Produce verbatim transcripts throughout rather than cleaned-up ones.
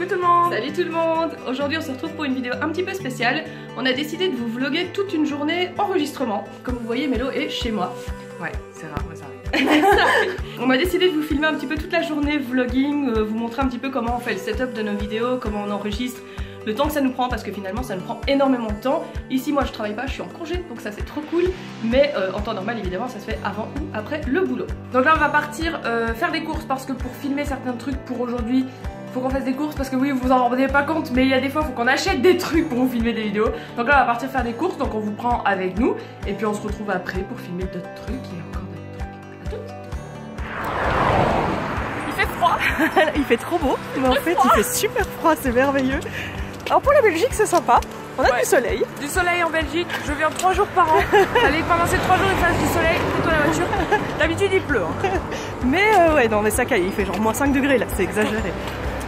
Coucou tout le monde! Salut tout le monde! Aujourd'hui on se retrouve pour une vidéo un petit peu spéciale. On a décidé de vous vloguer toute une journée enregistrement. Comme vous voyez, Mélo est chez moi. Ouais, c'est rare, moi ça arrive. On a décidé de vous filmer un petit peu toute la journée vlogging, euh, vous montrer un petit peu comment on fait le setup de nos vidéos, comment on enregistre, le temps que ça nous prend, parce que finalement ça nous prend énormément de temps. Ici moi je travaille pas, je suis en congé, donc ça c'est trop cool, mais euh, en temps normal évidemment ça se fait avant ou après le boulot. Donc là on va partir euh, faire des courses, parce que pour filmer certains trucs pour aujourd'hui, faut qu'on fasse des courses, parce que oui, vous vous en rendez pas compte, mais il y a des fois faut qu'on achète des trucs pour vous filmer des vidéos. Donc là on va partir faire des courses, donc on vous prend avec nous, et puis on se retrouve après pour filmer d'autres trucs et encore d'autres trucs. À toutes. Il fait froid. Il fait trop beau, mais en fait il fait super froid, c'est merveilleux. Alors pour la Belgique c'est sympa, on a ouais. du soleil. Du soleil en Belgique, je viens trois jours par an. Allez, pendant ces trois jours il fasse du soleil, fais-toi la voiture. D'habitude il pleut. Hein. Mais euh, ouais, non mais ça caille, il fait genre moins cinq degrés là, c'est exagéré.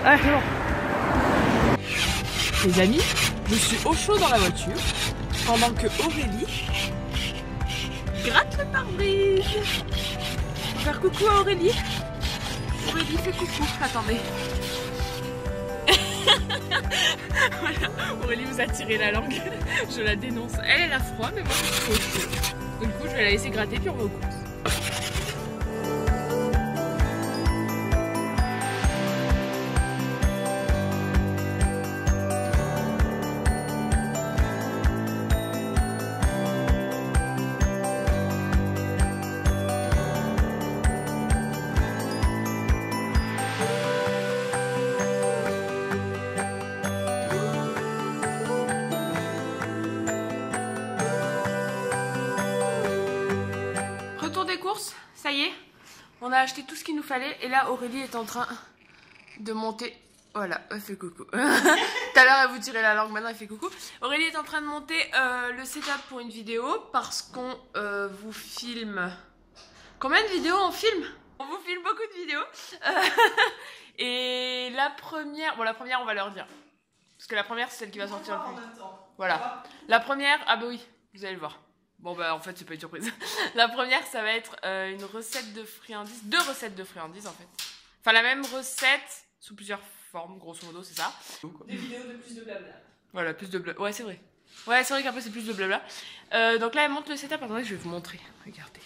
Ah, les amis, je suis au chaud dans la voiture pendant que Aurélie gratte le pare-brise. On va faire coucou à Aurélie. Aurélie fait coucou, attendez. Voilà, Aurélie vous a tiré la langue, je la dénonce. Elle, elle a froid, mais moi je suis au chaud. Du coup, je vais la laisser gratter puis on va au courses. Ça y est, on a acheté tout ce qu'il nous fallait et là Aurélie est en train de monter. Voilà, elle fait coucou. Tout à l'heure elle vous tirait la langue, maintenant elle fait coucou. Aurélie est en train de monter euh, le setup pour une vidéo parce qu'on euh, vous filme. Combien de vidéos on filme? On vous filme beaucoup de vidéos. Et la première, bon la première on va leur dire parce que la première c'est celle qui va sortir le plus. Voilà, la première, ah bah oui, vous allez le voir. Bon bah en fait c'est pas une surprise. La première ça va être euh, une recette de friandises, deux recettes de friandises en fait. Enfin la même recette sous plusieurs formes, grosso modo c'est ça. Des vidéos de plus de blabla. Voilà, plus de blabla, ouais c'est vrai. Ouais c'est vrai qu'un peu c'est plus de blabla. Euh, donc là elle monte le setup, attendez je vais vous montrer, regardez.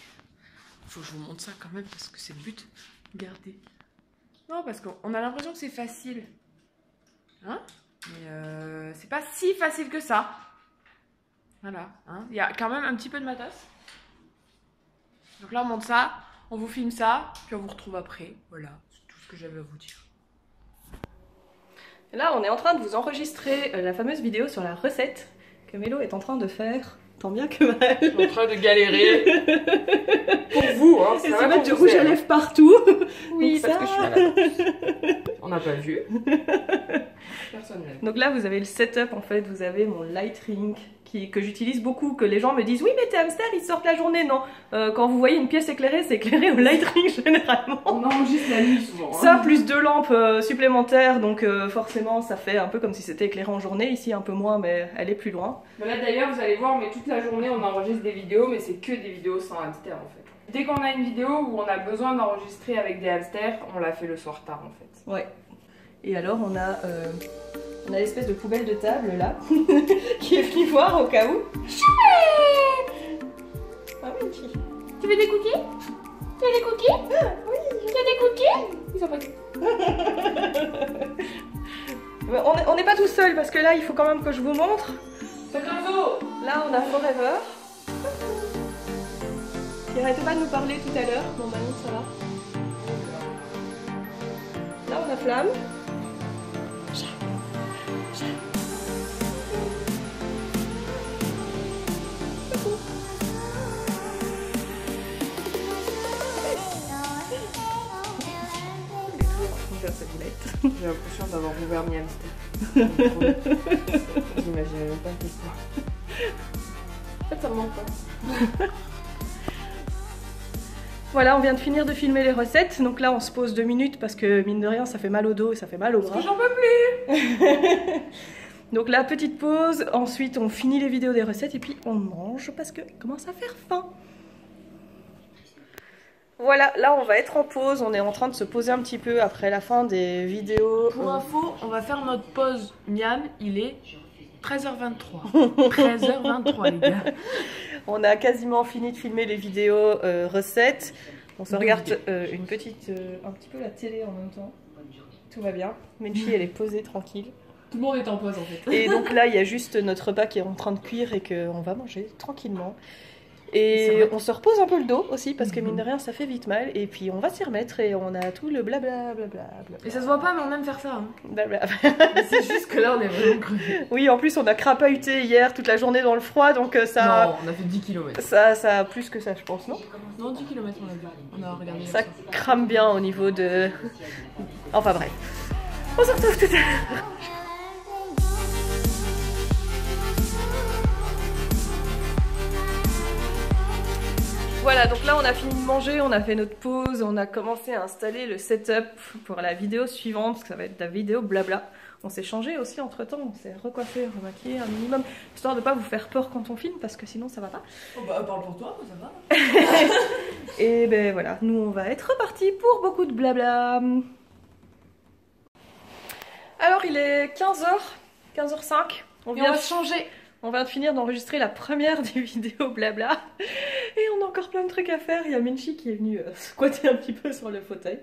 Faut que je vous montre ça quand même parce que c'est le but. Regardez. Non parce qu'on a l'impression que c'est facile. Hein? Mais euh, c'est pas si facile que ça. Voilà, hein. Il y a quand même un petit peu de matos. Donc là on monte ça, on vous filme ça, puis on vous retrouve après. Voilà, c'est tout ce que j'avais à vous dire. Là on est en train de vous enregistrer la fameuse vidéo sur la recette que Mélo est en train de faire, tant bien que mal. Je suis en train de galérer. Pour vous, hein. Et c'est mettre du rouge à lèvres partout. Oui, donc, ça. Parce que je suis malade. On n'a pas vu. Personne n'aime. Donc là vous avez le setup en fait, vous avez mon light ring. Qui, que j'utilise beaucoup, que les gens me disent oui mais tes hamsters ils sortent la journée, non euh, quand vous voyez une pièce éclairée c'est éclairé au light ring généralement. On enregistre la nuit souvent. Hein. Ça plus deux lampes euh, supplémentaires donc euh, forcément ça fait un peu comme si c'était éclairé en journée, ici un peu moins mais elle est plus loin. Mais là d'ailleurs vous allez voir mais toute la journée on enregistre des vidéos mais c'est que des vidéos sans hamsters en fait. Dès qu'on a une vidéo où on a besoin d'enregistrer avec des hamsters on la fait le soir tard en fait. Ouais. Et alors on a... Euh... On a l'espèce de poubelle de table là, qui est venue voir au cas où. Choupette! Ah Menchie. Tu veux des cookies? Tu veux des cookies? Ah, oui. Tu veux des cookies? Ils sont pas. On n'est pas tout seul parce que là il faut quand même que je vous montre. C'est un zoo. Là on a Forever. Il arrêtait pas de nous parler tout à l'heure. Bon bah non ça va. Là on a Flamme. J'ai l'impression d'avoir ouvert mes hamsters. J'imaginais même pas que ça. En fait, ça me manque pas. Voilà, on vient de finir de filmer les recettes. Donc là, on se pose deux minutes parce que mine de rien, ça fait mal au dos et ça fait mal au bras. Parce que j'en peux plus. Donc là, petite pause. Ensuite, on finit les vidéos des recettes et puis on mange parce que commence à faire faim. Voilà, là on va être en pause, on est en train de se poser un petit peu après la fin des vidéos. Pour info, on va faire notre pause miam, il est treize heures vingt-trois. treize heures vingt-trois les gars. On a quasiment fini de filmer les vidéos euh, recettes. On se de regarde euh, une petite, euh, un petit peu la télé en même temps. Tout va bien, Menchie elle est posée, tranquille. Tout le monde est en pause en fait. Et donc là il y a juste notre repas qui est en train de cuire et qu'on va manger tranquillement. Et on se repose un peu le dos aussi parce que mine de rien ça fait vite mal et puis on va s'y remettre et on a tout le blabla blabla blabla. Et ça se voit pas mais on aime faire ça hein. Blabla. C'est juste que là on est vraiment crevés. Oui, en plus on a crapahuté hier toute la journée dans le froid donc ça... Non, on a fait dix kilomètres. Ça, ça a plus que ça je pense, non? Non, dix kilomètres on a vu. On a regardé. Ça crame bien au niveau de... Enfin bref. On se retrouve tout à l'heure. Voilà, donc là on a fini de manger, on a fait notre pause, on a commencé à installer le setup pour la vidéo suivante, parce que ça va être la vidéo blabla. On s'est changé aussi entre temps, on s'est recoiffé, remaquillé un minimum, histoire de ne pas vous faire peur quand on filme, parce que sinon ça va pas. Oh bah parle pour toi, ça va. Et ben voilà, nous on va être repartis pour beaucoup de blabla. Alors il est quinze heures, quinze heures cinq, on vient de changer. On vient de finir d'enregistrer la première des vidéos blabla et on a encore plein de trucs à faire. Il y a Menchie qui est venue euh, squatter un petit peu sur le fauteuil.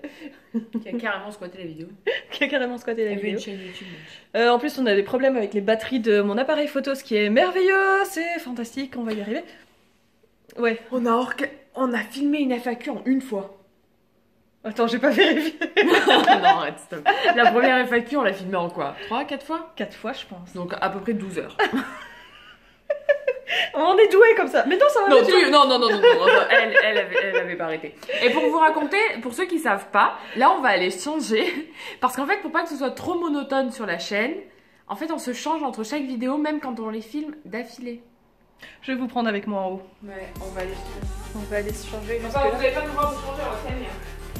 Qui a carrément squatté la vidéo. Qui a carrément squatté la et vidéo. YouTube. Euh, en plus on a des problèmes avec les batteries de mon appareil photo, ce qui est merveilleux, c'est fantastique, on va y arriver. Ouais. On a, orca... on a filmé une F A Q en une fois. Attends, j'ai pas vérifié. Non, arrête, stop. La première F A Q on l'a filmée en quoi, trois, quatre fois? quatre fois je pense. Donc à peu près douze heures. On est doué comme ça. Mais non, ça va. Non, tu... non, non, non, non, non, non. Elle, elle, avait, elle avait pas arrêté. Et pour vous raconter, pour ceux qui savent pas, là on va aller changer parce qu'en fait, pour pas que ce soit trop monotone sur la chaîne, en fait, on se change entre chaque vidéo, même quand on les filme d'affilée. Je vais vous prendre avec moi en haut. Ouais, on va aller, on va aller se changer. Enfin, vous n'allez pas nous voir vous changer, on va se calmer.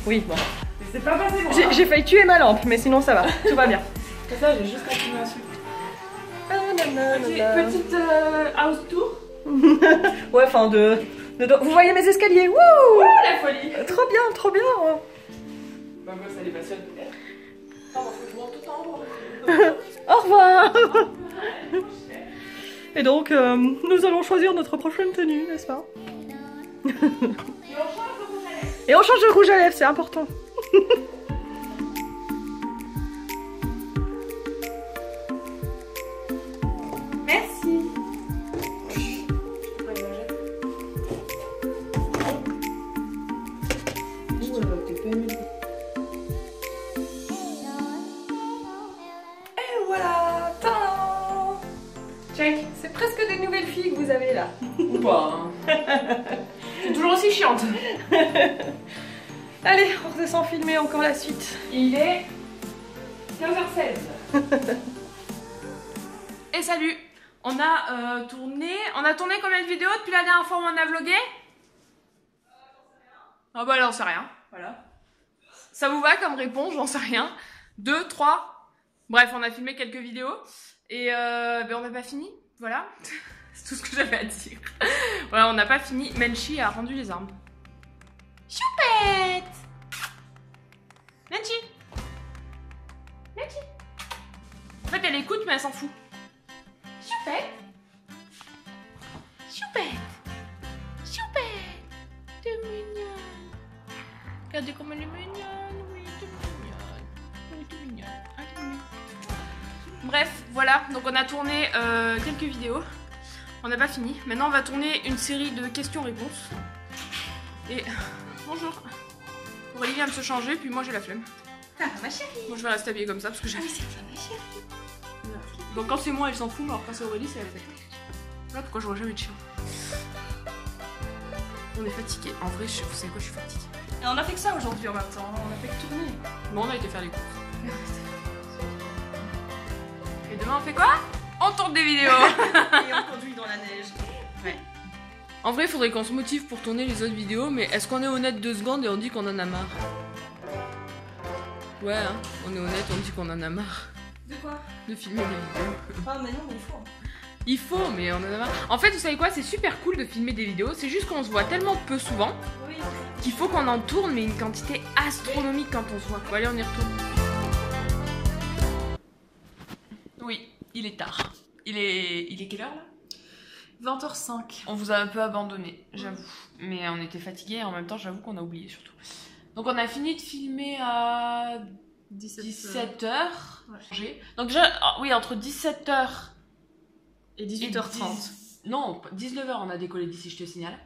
Oui, bon. Mais c'est pas passé. Bon, j'ai hein. failli tuer ma lampe, mais sinon ça va, tout va bien. Comme ça, j'ai juste continué à suivre. Ah, nanana, Petit, nanana. Petite euh, house tour. Ouais, enfin de, de, de... Vous voyez mes escaliers? Wouh! Wouh, la folie! Trop bien, trop bien! Hein. Bah moi ça les passionne peut-être. Ah, moi faut que je monte tout en haut. Au revoir! Et donc euh, nous allons choisir notre prochaine tenue, n'est-ce pas? Et on change le rouge à lèvres. Et on change le rouge à lèvres, c'est important. Allez, on redescend filmer encore la suite. Il est quinze heures seize. Et salut. On a euh, tourné... On a tourné combien de vidéos depuis la dernière fois où on a vlogué? Ah euh, oh bah là on sait rien. Voilà. Ça vous va comme réponse? J'en sais rien. deux, trois... Bref, on a filmé quelques vidéos. Et euh, ben, on n'a pas fini. Voilà. C'est tout ce que j'avais à dire. Voilà, on n'a pas fini. Menchie a rendu les armes. Choupette! Menchie! Menchie! En fait, elle écoute, mais elle s'en fout. Choupette! Choupette! Choupette! T'es mignonne! Regardez comme elle est mignonne! Oui, t'es mignonne! Oui, t'es mignonne! Ah, t'es mignonne! Bref, voilà, donc on a tourné euh, quelques vidéos. On n'a pas fini. Maintenant, on va tourner une série de questions-réponses. Et. Bonjour. Aurélie vient de se changer, puis moi j'ai la flemme. Ça va ma chérie. Moi je vais rester habillée comme ça parce que j'ai. Oui, ça va ma chérie. Donc quand c'est moi elle s'en fout, mais alors quand c'est Aurélie c'est la fête. Là pourquoi je vois jamais de chien. On est fatigué. En vrai, je... vous savez quoi, je suis fatiguée. Et on a fait que ça aujourd'hui en même temps, on a fait que tourner. Bon, on a été faire les courses. Et demain on fait quoi? On tourne des vidéos. Et on conduit dans la neige. Ouais. En vrai, il faudrait qu'on se motive pour tourner les autres vidéos, mais est-ce qu'on est honnête deux secondes et on dit qu'on en a marre? Ouais, hein, on est honnête, on dit qu'on en a marre. De quoi? De filmer les vidéos. Ah, mais non, mais il faut. Il faut, mais on en a marre. En fait, vous savez quoi, c'est super cool de filmer des vidéos, c'est juste qu'on se voit tellement peu souvent qu'il faut qu'on en tourne, mais une quantité astronomique quand on se voit. Bon, allez, on y retourne. Oui, il est tard. Il est, il est quelle heure là? vingt heures cinq. On vous a un peu abandonné, j'avoue. Mmh. Mais on était fatigués et en même temps, j'avoue qu'on a oublié surtout. Donc on a fini de filmer à dix-sept heures. Ouais. Donc déjà, oui, entre dix-sept heures et dix-huit heures trente. Et dix... Non, dix-neuf heures on a décollé d'ici, je te signale.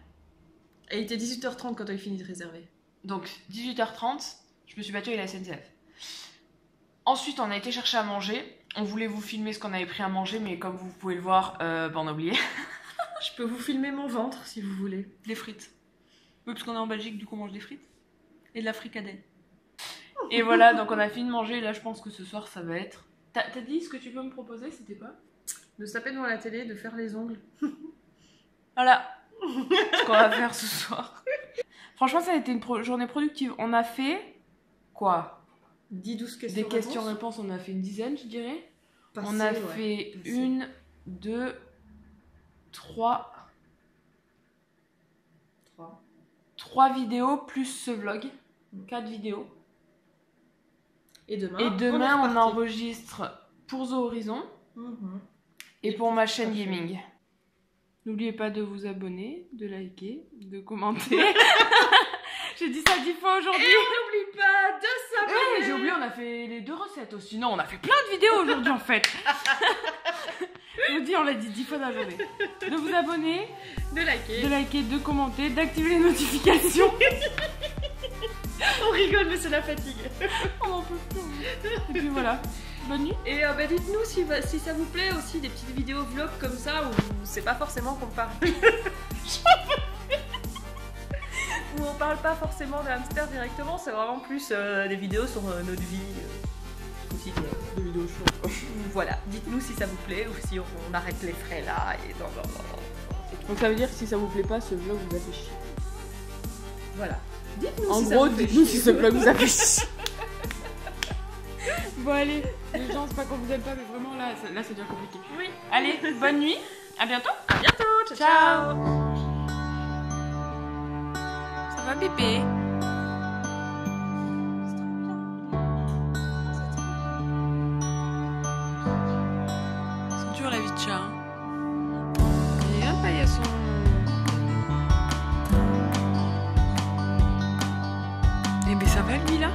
Et il était dix-huit heures trente quand on a fini de réserver. Donc dix-huit heures trente, je me suis battue avec la S N C F. Ensuite, on a été chercher à manger. On voulait vous filmer ce qu'on avait pris à manger, mais comme vous pouvez le voir, euh, ben on a oublié. Je peux vous filmer mon ventre si vous voulez. Des frites. Oui, parce qu'on est en Belgique, du coup on mange des frites. Et de la fricadelle. Et voilà, donc on a fini de manger. Là, je pense que ce soir, ça va être... T'as dit ce que tu peux me proposer, c'était quoi? De saper devant la télé, de faire les ongles. Voilà. Ce qu'on va faire ce soir. Franchement, ça a été une pro journée productive. On a fait... Quoi? dix douze questions. Des questions-réponses, on a fait une dizaine, je dirais. Passé, on a ouais. fait Passé. une, deux, trois. Trois. Trois vidéos plus ce vlog. Mmh. Quatre vidéos. Et demain, Et demain on, on enregistre pour Zoo'rizon mmh. et, et pour ma chaîne gaming. N'oubliez pas de vous abonner, de liker, de commenter. J'ai dit ça dix fois aujourd'hui. Et on n'oublie pas de s'abonner. Hey, j'ai oublié, on a fait les deux recettes aussi. Non, on a fait plein de vidéos aujourd'hui en fait. Je vous dis, on l'a dit dix fois dans la journée. De vous abonner, de liker, de liker, de commenter, d'activer les notifications. On rigole, mais c'est la fatigue. On en peut plus. Et puis voilà. Bonne nuit. Et euh, bah, dites-nous si, si ça vous plaît aussi des petites vidéos vlog comme ça où c'est pas forcément qu'on parle. Où on parle pas forcément de hamster directement, c'est vraiment plus euh, des vidéos sur euh, notre vie euh, quotidienne. Des vidéos chaudes. Voilà, dites-nous si ça vous plaît ou si on, on arrête les frais là et non, non, non. Donc ça veut dire que si ça vous plaît pas, ce vlog vous a fait chier. Voilà. Dites-nous si, gros, ça vous dites fait nous si ce vlog vous a fait chier. Bon allez, les gens, c'est pas qu'on vous aime pas, mais vraiment là, ça, là, ça devient compliqué. Oui. Allez, bonne nuit, à bientôt. À bientôt, ciao, ciao. ciao. Ma bébé. C'est dur la vie de chat. Et un paillasson. Eh ben ça va lui là.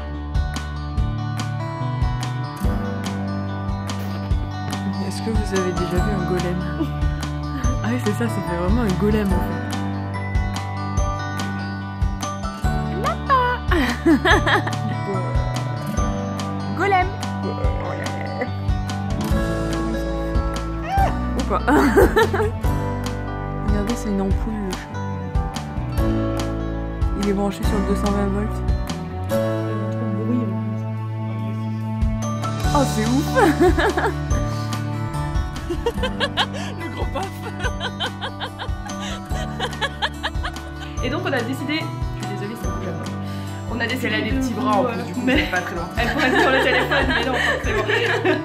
Est-ce que vous avez déjà vu un golem? Ah oui c'est ça, c'était vraiment un golem en fait. Golem. Ou pas. Regardez, c'est une ampoule le chat. Il est branché sur le deux cent vingt volts. Il y a trop de bruit. Oh, c'est ouf. Le gros paf. Et donc on a décidé. On a des, des petits bras en plus, du coup, c'est pas très loin. Elle pourrait être sur le téléphone, mais non, c'est bon.